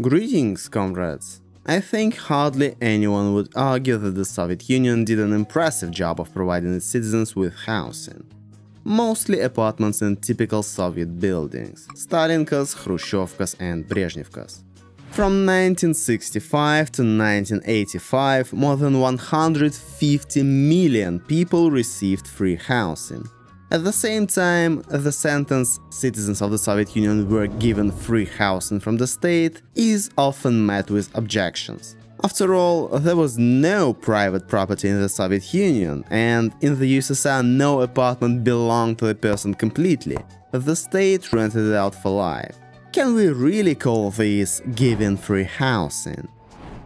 Greetings, comrades! I think hardly anyone would argue that the Soviet Union did an impressive job of providing its citizens with housing. Mostly apartments in typical Soviet buildings – Stalinkas, Khrushchyovkas and Brezhnevkas. From 1965 to 1985, more than 150 million people received free housing. At the same time, the sentence "citizens of the Soviet Union were given free housing from the state" is often met with objections. After all, there was no private property in the Soviet Union, and in the USSR no apartment belonged to a person completely. The state rented it out for life. Can we really call this giving free housing?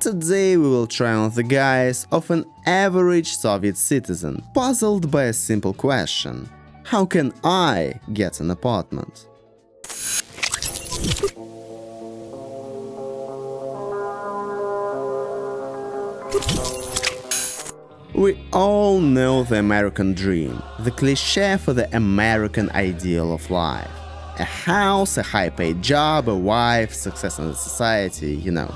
Today we will try on the guise of an average Soviet citizen, puzzled by a simple question. How can I get an apartment? We all know the American dream, the cliché for the American ideal of life. A house, a high-paid job, a wife, success in the society, you know.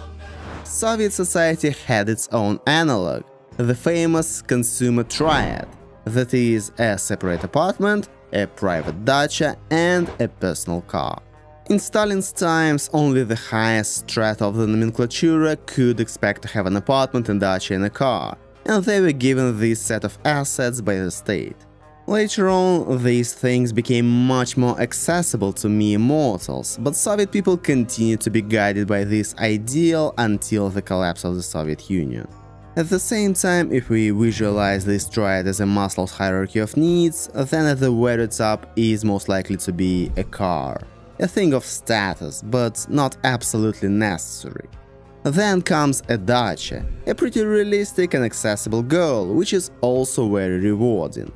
Soviet society had its own analogue, the famous consumer triad. That is, a separate apartment, a private dacha and a personal car. In Stalin's times, only the highest strata of the nomenclatura could expect to have an apartment, a dacha and a car, and they were given this set of assets by the state. Later on, these things became much more accessible to mere mortals, but Soviet people continued to be guided by this ideal until the collapse of the Soviet Union. At the same time, if we visualize this triad as a Maslow's hierarchy of needs, then at the very top is most likely to be a car. A thing of status, but not absolutely necessary. Then comes a dacha, a pretty realistic and accessible goal, which is also very rewarding.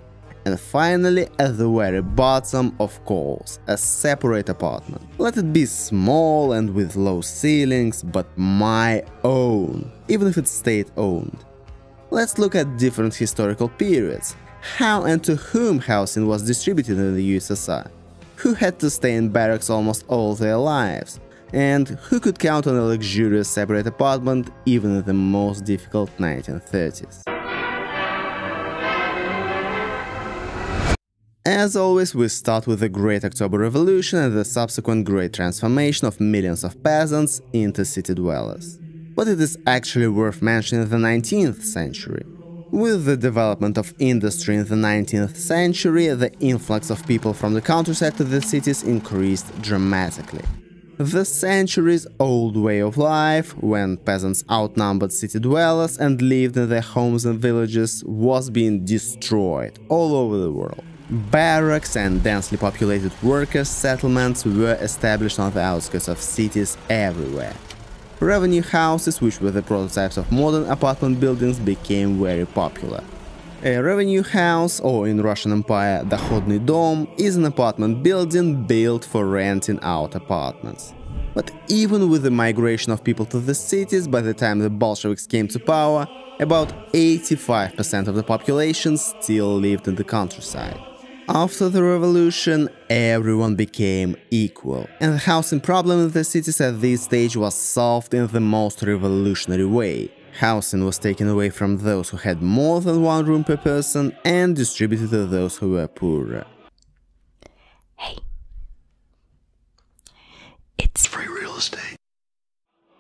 And finally, at the very bottom, of course, a separate apartment. Let it be small and with low ceilings, but my own, even if it's state-owned. Let's look at different historical periods, how and to whom housing was distributed in the USSR, who had to stay in barracks almost all their lives, and who could count on a luxurious separate apartment even in the most difficult 1930s. As always, we start with the Great October Revolution and the subsequent great transformation of millions of peasants into city dwellers. But it is actually worth mentioning the 19th century. With the development of industry in the 19th century, the influx of people from the countryside to the cities increased dramatically. The centuries-old way of life, when peasants outnumbered city dwellers and lived in their homes and villages, was being destroyed all over the world. Barracks and densely populated workers' settlements were established on the outskirts of cities everywhere. Revenue houses, which were the prototypes of modern apartment buildings, became very popular. A revenue house, or in Russian Empire, Dokhodny Dom, is an apartment building built for renting out apartments. But even with the migration of people to the cities, by the time the Bolsheviks came to power, about 85% of the population still lived in the countryside. After the revolution, everyone became equal, and the housing problem in the cities at this stage was solved in the most revolutionary way. Housing was taken away from those who had more than one room per person and distributed to those who were poorer. Hey, it's free real estate.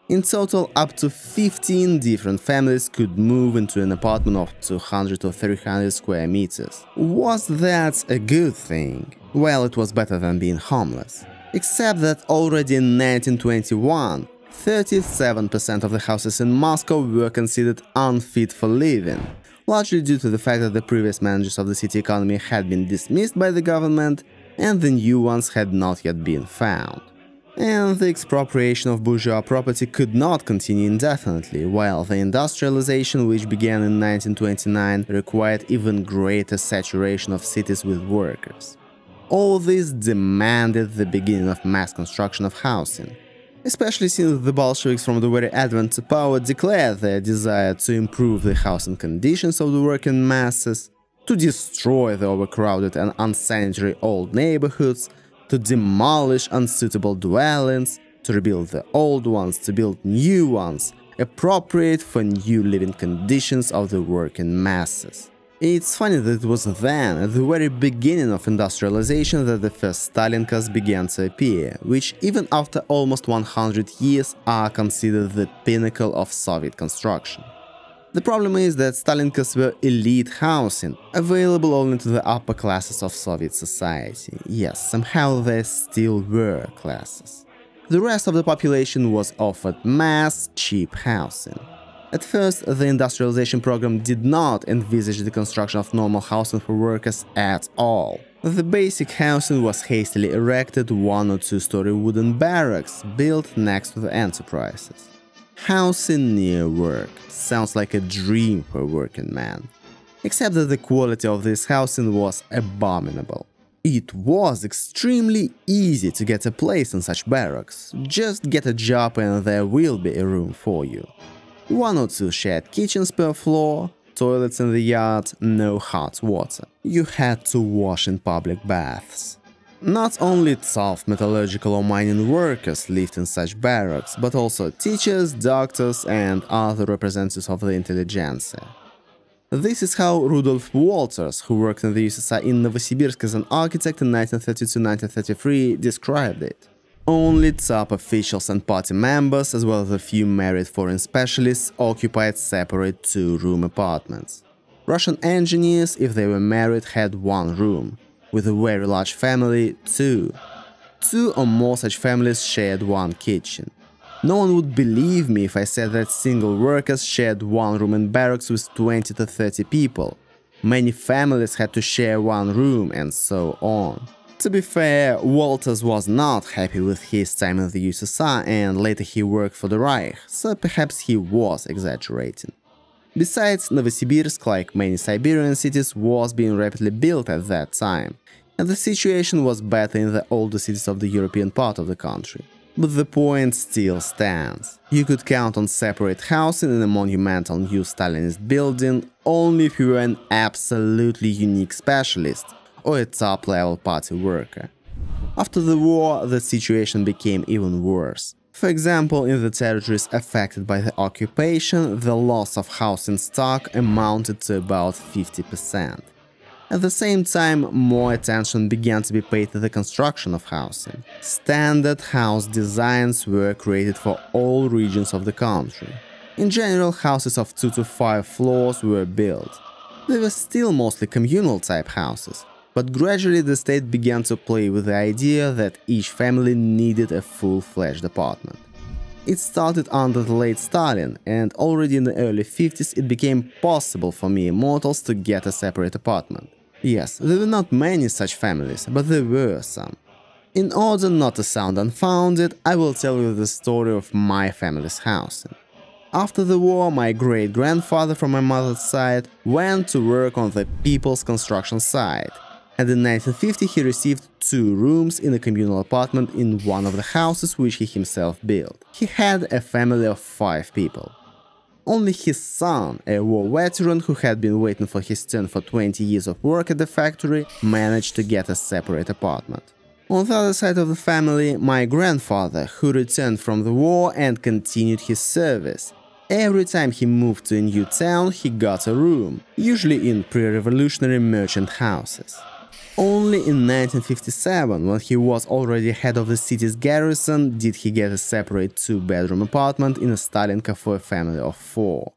In total, up to 15 different families could move into an apartment of 200 or 300 square meters. Was that a good thing? Well, it was better than being homeless. Except that already in 1921, 37% of the houses in Moscow were considered unfit for living, largely due to the fact that the previous managers of the city economy had been dismissed by the government and the new ones had not yet been found. And the expropriation of bourgeois property could not continue indefinitely, while the industrialization, which began in 1929, required even greater saturation of cities with workers. All this demanded the beginning of mass construction of housing, especially since the Bolsheviks from the very advent to power declared their desire to improve the housing conditions of the working masses, to destroy the overcrowded and unsanitary old neighborhoods, to demolish unsuitable dwellings, to rebuild the old ones, to build new ones, appropriate for new living conditions of the working masses. It's funny that it was then, at the very beginning of industrialization, that the first Stalinkas began to appear, which even after almost 100 years are considered the pinnacle of Soviet construction. The problem is that Stalinkas were elite housing, available only to the upper classes of Soviet society. Yes, somehow there still were classes. The rest of the population was offered mass, cheap housing. At first, the industrialization program did not envisage the construction of normal housing for workers at all. The basic housing was hastily erected, 1- or 2-story wooden barracks built next to the enterprises. Housing near work sounds like a dream for a working man. Except that the quality of this housing was abominable. It was extremely easy to get a place in such barracks. Just get a job and there will be a room for you. 1 or 2 shared kitchens per floor, toilets in the yard, no hot water. You had to wash in public baths. Not only tough metallurgical or mining workers lived in such barracks, but also teachers, doctors and other representatives of the intelligentsia. This is how Rudolf Walters, who worked in the USSR in Novosibirsk as an architect in 1932–1933, described it. Only top officials and party members, as well as a few married foreign specialists, occupied separate 2-room apartments. Russian engineers, if they were married, had 1 room. With a very large family, 2. 2 or more such families shared 1 kitchen. No one would believe me if I said that single workers shared 1 room in barracks with 20 to 30 people. Many families had to share 1 room, and so on. To be fair, Walters was not happy with his time in the USSR, and later he worked for the Reich, so perhaps he was exaggerating. Besides, Novosibirsk, like many Siberian cities, was being rapidly built at that time, and the situation was better in the older cities of the European part of the country. But the point still stands. You could count on separate housing in a monumental new Stalinist building only if you were an absolutely unique specialist, or a top-level party worker. After the war, the situation became even worse. For example, in the territories affected by the occupation, the loss of housing stock amounted to about 50%. At the same time, more attention began to be paid to the construction of housing. Standard house designs were created for all regions of the country. In general, houses of 2 to 5 floors were built. They were still mostly communal-type houses, but gradually the state began to play with the idea that each family needed a full-fledged apartment. It started under the late Stalin, and already in the early 50s it became possible for mere mortals to get a separate apartment. Yes, there were not many such families, but there were some. In order not to sound unfounded, I will tell you the story of my family's housing. After the war, my great-grandfather from my mother's side went to work on the people's construction site. And in 1950 he received 2 rooms in a communal apartment in one of the houses which he himself built. He had a family of 5 people. Only his son, a war veteran who had been waiting for his turn for 20 years of work at the factory, managed to get a separate apartment. On the other side of the family, my grandfather, who returned from the war and continued his service. Every time he moved to a new town, he got a room, usually in pre-revolutionary merchant houses. Only in 1957, when he was already head of the city's garrison, did he get a separate 2-bedroom apartment in a Stalinka for a family of 4.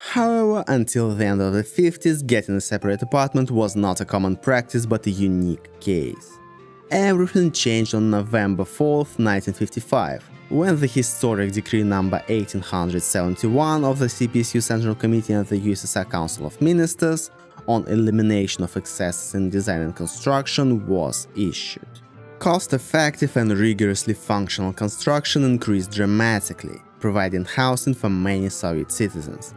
However, until the end of the 50s, getting a separate apartment was not a common practice, but a unique case. Everything changed on November 4th, 1955. When the historic Decree number 1871 of the CPSU Central Committee and the USSR Council of Ministers on elimination of excesses in design and construction was issued. Cost-effective and rigorously functional construction increased dramatically, providing housing for many Soviet citizens.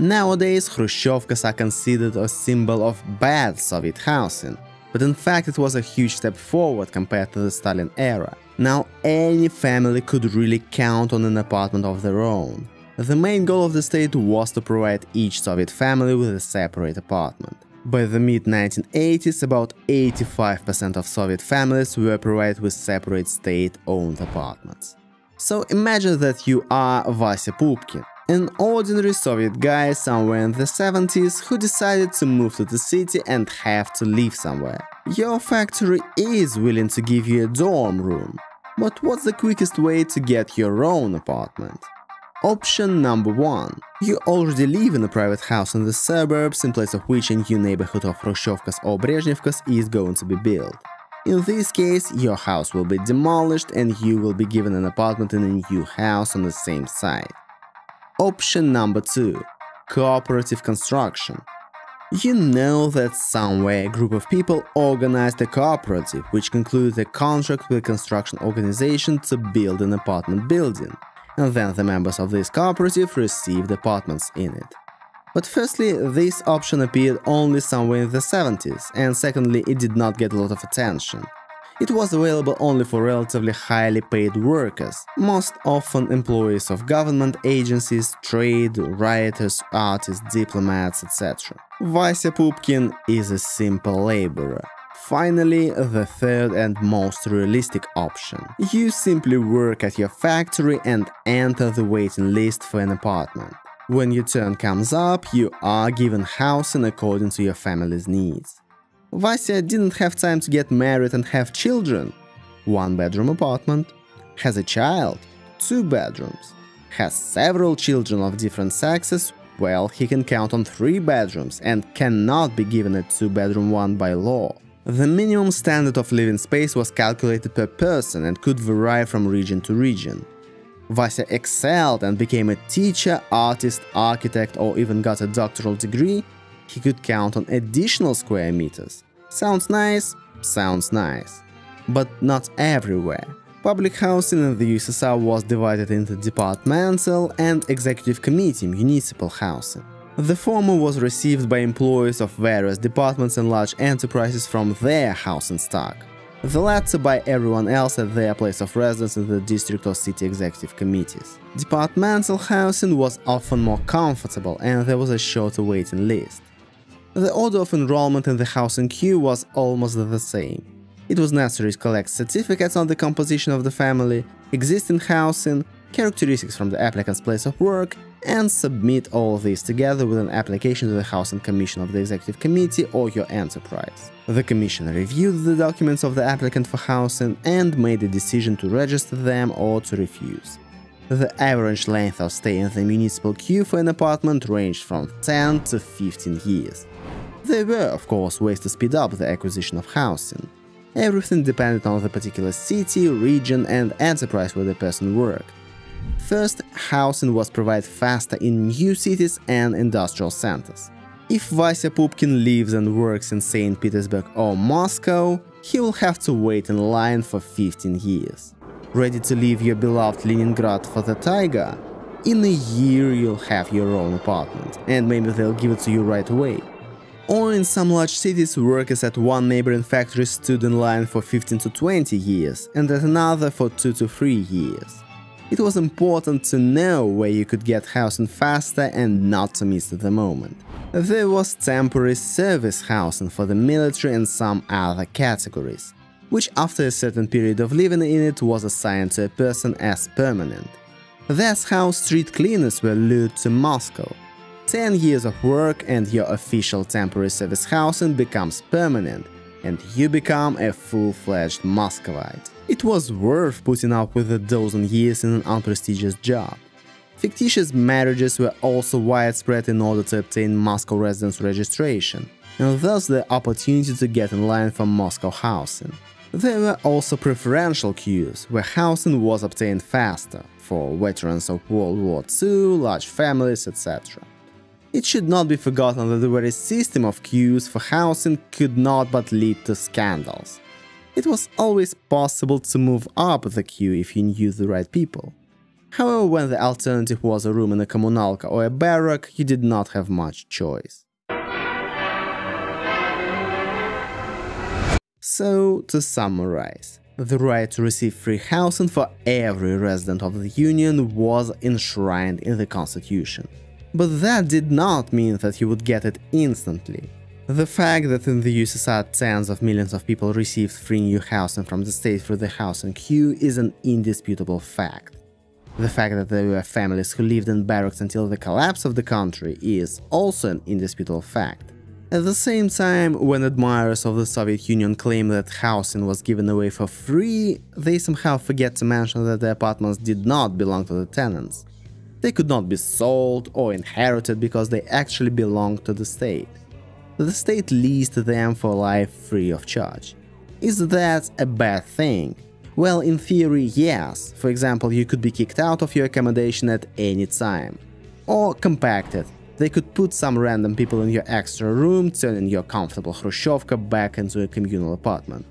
Nowadays, Khrushchyovkas are considered a symbol of bad Soviet housing, but in fact it was a huge step forward compared to the Stalin era. Now any family could really count on an apartment of their own. The main goal of the state was to provide each Soviet family with a separate apartment. By the mid-1980s, about 85% of Soviet families were provided with separate state-owned apartments. So imagine that you are Vasya Pupkin, an ordinary Soviet guy somewhere in the 70s who decided to move to the city and have to live somewhere. Your factory is willing to give you a dorm room, but what's the quickest way to get your own apartment? Option number 1. You already live in a private house in the suburbs, in place of which a new neighborhood of Khrushchyovkas or Brezhnevkas is going to be built. In this case, your house will be demolished and you will be given an apartment in a new house on the same site. Option number 2. Cooperative construction. You know that somewhere a group of people organized a cooperative, which concluded a contract with a construction organization to build an apartment building, and then the members of this cooperative received apartments in it. But firstly, this option appeared only somewhere in the 70s, and secondly, it did not get a lot of attention. It was available only for relatively highly paid workers, most often employees of government agencies, trade, writers, artists, diplomats, etc. Vasya Pupkin is a simple laborer. Finally, the third and most realistic option. You simply work at your factory and enter the waiting list for an apartment. When your turn comes up, you are given housing according to your family's needs. Vasya didn't have time to get married and have children. One-bedroom apartment. Has a child. 2 bedrooms. Has several children of different sexes. Well, he can count on 3 bedrooms and cannot be given a 2-bedroom one by law. The minimum standard of living space was calculated per person and could vary from region to region. Vasya excelled and became a teacher, artist, architect, or even got a doctoral degree. He could count on additional square meters. Sounds nice? Sounds nice. But not everywhere. Public housing in the USSR was divided into departmental and executive committee municipal housing. The former was received by employees of various departments and large enterprises from their housing stock, the latter by everyone else at their place of residence in the district or city executive committees. Departmental housing was often more comfortable and there was a shorter waiting list. The order of enrollment in the housing queue was almost the same. It was necessary to collect certificates on the composition of the family, existing housing, characteristics from the applicant's place of work, and submit all these together with an application to the Housing Commission of the Executive Committee or your enterprise. The commission reviewed the documents of the applicant for housing and made a decision to register them or to refuse. The average length of stay in the municipal queue for an apartment ranged from 10 to 15 years. There were, of course, ways to speed up the acquisition of housing. Everything depended on the particular city, region, and enterprise where the person worked. First, housing was provided faster in new cities and industrial centers. If Vasya Pupkin lives and works in St. Petersburg or Moscow, he will have to wait in line for 15 years. Ready to leave your beloved Leningrad for the taiga? In a year you'll have your own apartment, and maybe they'll give it to you right away. Or in some large cities, workers at one neighboring factory stood in line for 15 to 20 years, and at another for 2 to 3 years. It was important to know where you could get housing faster and not to miss the moment. There was temporary service housing for the military and some other categories, which after a certain period of living in it was assigned to a person as permanent. That's how street cleaners were lured to Moscow. 10 years of work and your official temporary service housing becomes permanent, and you become a full-fledged Muscovite. It was worth putting up with a dozen years in an unprestigious job. Fictitious marriages were also widespread in order to obtain Moscow residence registration, and thus the opportunity to get in line for Moscow housing. There were also preferential queues, where housing was obtained faster, for veterans of World War II, large families, etc. It should not be forgotten that the very system of queues for housing could not but lead to scandals. It was always possible to move up the queue if you knew the right people. However, when the alternative was a room in a communalka or a barrack, you did not have much choice. So, to summarize, the right to receive free housing for every resident of the Union was enshrined in the Constitution. But that did not mean that you would get it instantly. The fact that in the USSR tens of millions of people received free new housing from the state through the housing queue is an indisputable fact. The fact that there were families who lived in barracks until the collapse of the country is also an indisputable fact. At the same time, when admirers of the Soviet Union claim that housing was given away for free, they somehow forget to mention that the apartments did not belong to the tenants. They could not be sold or inherited because they actually belonged to the state. The state leased them for life free of charge. Is that a bad thing? Well, in theory, yes. For example, you could be kicked out of your accommodation at any time. Or compacted. They could put some random people in your extra room, turning your comfortable Khrushchyovka back into a communal apartment.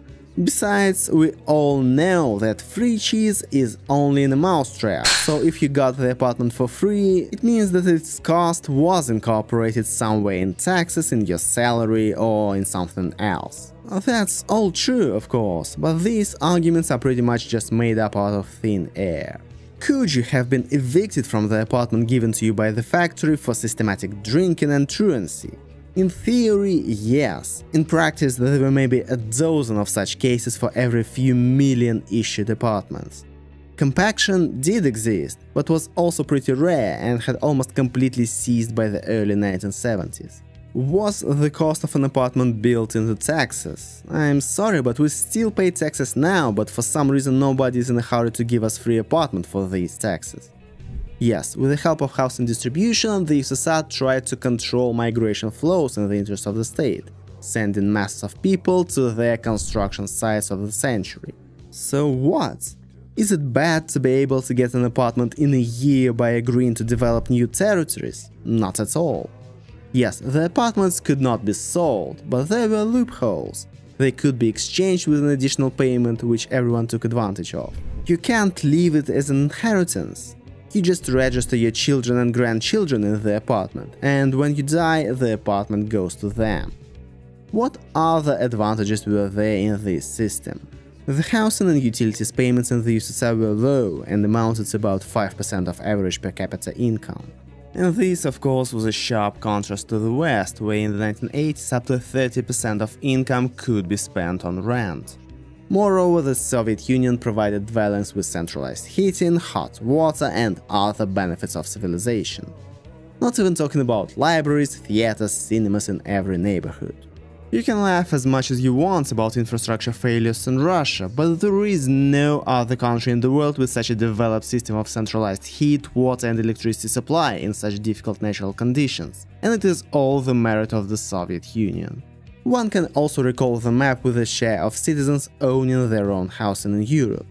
Besides, we all know that free cheese is only in a mousetrap, so if you got the apartment for free, it means that its cost was incorporated somewhere in taxes, in your salary or in something else. That's all true, of course, but these arguments are pretty much just made up out of thin air. Could you have been evicted from the apartment given to you by the factory for systematic drinking and truancy? In theory, yes. In practice, there were maybe a dozen of such cases for every few million issued apartments. Compaction did exist, but was also pretty rare and had almost completely ceased by the early 1970s. Was the cost of an apartment built into taxes? I'm sorry, but we still pay taxes now, but for some reason nobody is in a hurry to give us free apartment for these taxes. Yes, with the help of housing distribution, the USSR tried to control migration flows in the interest of the state, sending masses of people to their construction sites of the century. So what? Is it bad to be able to get an apartment in a year by agreeing to develop new territories? Not at all. Yes, the apartments could not be sold, but there were loopholes. They could be exchanged with an additional payment, which everyone took advantage of. You can't leave it as an inheritance. You just register your children and grandchildren in the apartment, and when you die, the apartment goes to them. What other advantages were there in this system? The housing and utilities payments in the USSR were low and amounted to about 5% of average per capita income. And this, of course, was a sharp contrast to the West, where in the 1980s up to 30% of income could be spent on rent. Moreover, the Soviet Union provided dwellings with centralized heating, hot water and other benefits of civilization. Not even talking about libraries, theaters, cinemas in every neighborhood. You can laugh as much as you want about infrastructure failures in Russia, but there is no other country in the world with such a developed system of centralized heat, water and electricity supply in such difficult natural conditions, and it is all the merit of the Soviet Union. One can also recall the map with a share of citizens owning their own housing in Europe.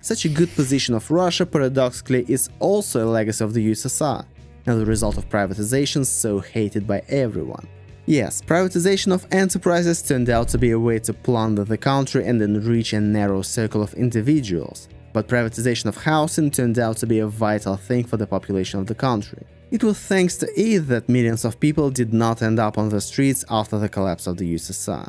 Such a good position of Russia, paradoxically, is also a legacy of the USSR, and the result of privatizations so hated by everyone. Yes, privatization of enterprises turned out to be a way to plunder the country and enrich a narrow circle of individuals, but privatization of housing turned out to be a vital thing for the population of the country. It was thanks to it that millions of people did not end up on the streets after the collapse of the USSR.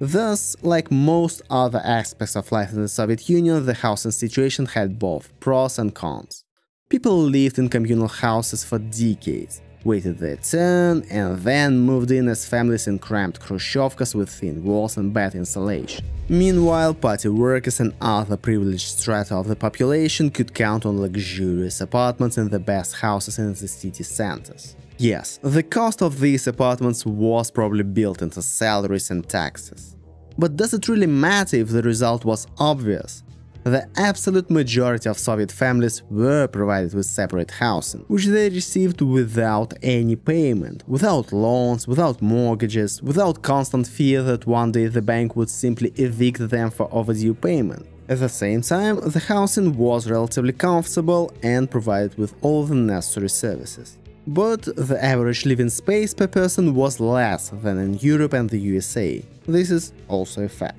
Thus, like most other aspects of life in the Soviet Union, the housing situation had both pros and cons. People lived in communal houses for decades, waited their turn, and then moved in as families in cramped Khrushchyovkas with thin walls and bad insulation. Meanwhile, party workers and other privileged strata of the population could count on luxurious apartments in the best houses in the city centers. Yes, the cost of these apartments was probably built into salaries and taxes. But does it really matter if the result was obvious? The absolute majority of Soviet families were provided with separate housing, which they received without any payment, without loans, without mortgages, without constant fear that one day the bank would simply evict them for overdue payment. At the same time, the housing was relatively comfortable and provided with all the necessary services. But the average living space per person was less than in Europe and the USA. This is also a fact.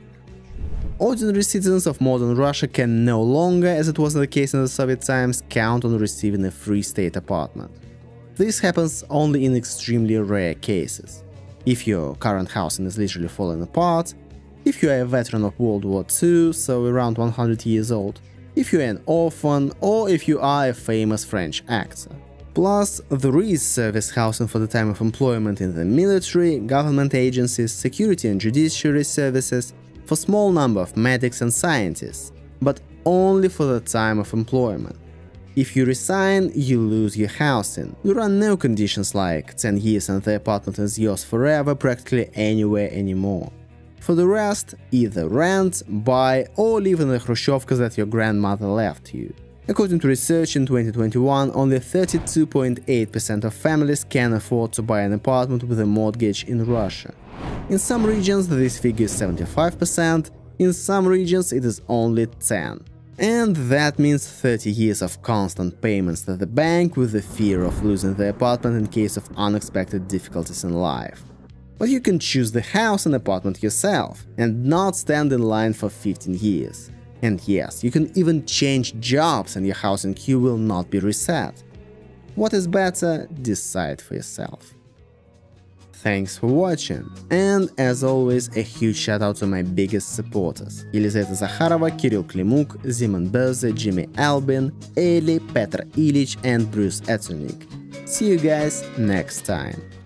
Ordinary citizens of modern Russia can no longer, as it was the case in the Soviet times, count on receiving a free state apartment. This happens only in extremely rare cases. If your current housing is literally falling apart, if you are a veteran of World War II, so around 100 years old, if you are an orphan, or if you are a famous French actor. Plus, there is service housing for the time of employment in the military, government agencies, security and judiciary services, for small number of medics and scientists, but only for the time of employment. If you resign, you lose your housing. There are no conditions like 10 years and the apartment is yours forever practically anywhere anymore. For the rest, either rent, buy or live in the Khrushchyovka that your grandmother left you. According to research in 2021, only 32.8% of families can afford to buy an apartment with a mortgage in Russia. In some regions this figure is 75%, in some regions it is only 10%. And that means 30 years of constant payments to the bank with the fear of losing the apartment in case of unexpected difficulties in life. But you can choose the house and apartment yourself and not stand in line for 15 years. And yes, you can even change jobs and your housing queue will not be reset. What is better, decide for yourself. Thanks for watching, and as always a huge shout out to my biggest supporters: Yelizaveta Zakharova, Kirill Klimuk, Simon Böse, Jimmy Albin, Eli, Petar Ilic and Bruce Eternick. See you guys next time.